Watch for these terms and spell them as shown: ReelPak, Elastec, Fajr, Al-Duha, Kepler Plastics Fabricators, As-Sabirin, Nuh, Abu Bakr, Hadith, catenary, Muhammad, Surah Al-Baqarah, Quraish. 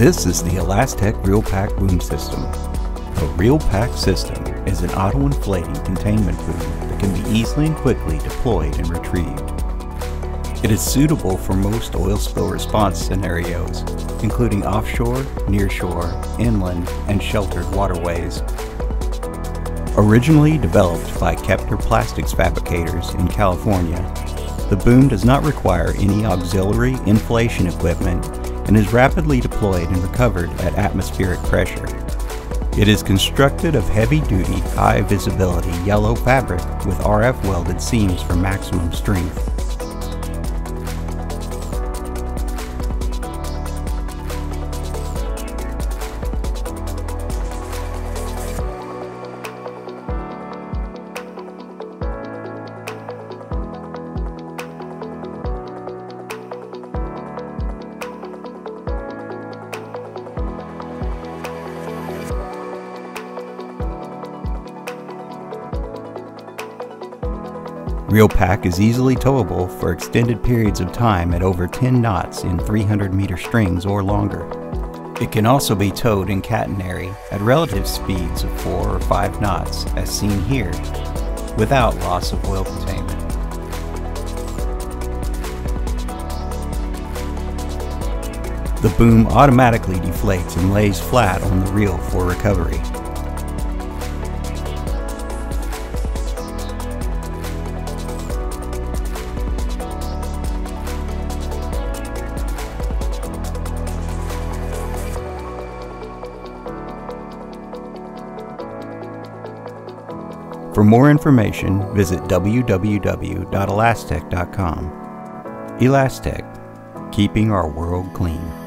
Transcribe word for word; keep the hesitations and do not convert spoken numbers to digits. This is the Elastec ReelPak boom system. A ReelPak system is an auto-inflating containment boom that can be easily and quickly deployed and retrieved. It is suitable for most oil spill response scenarios, including offshore, nearshore, inland, and sheltered waterways. Originally developed by Kepler Plastics Fabricators in California, the boom does not require any auxiliary inflation equipment and is rapidly deployed and recovered at atmospheric pressure. It is constructed of heavy-duty, high-visibility yellow fabric with R F welded seams for maximum strength. ReelPak is easily towable for extended periods of time at over ten knots in three hundred meter strings or longer. It can also be towed in catenary at relative speeds of four or five knots, as seen here, without loss of oil containment. The boom automatically deflates and lays flat on the reel for recovery. For more information, visit w w w dot elastec dot com. Elastec, keeping our world clean.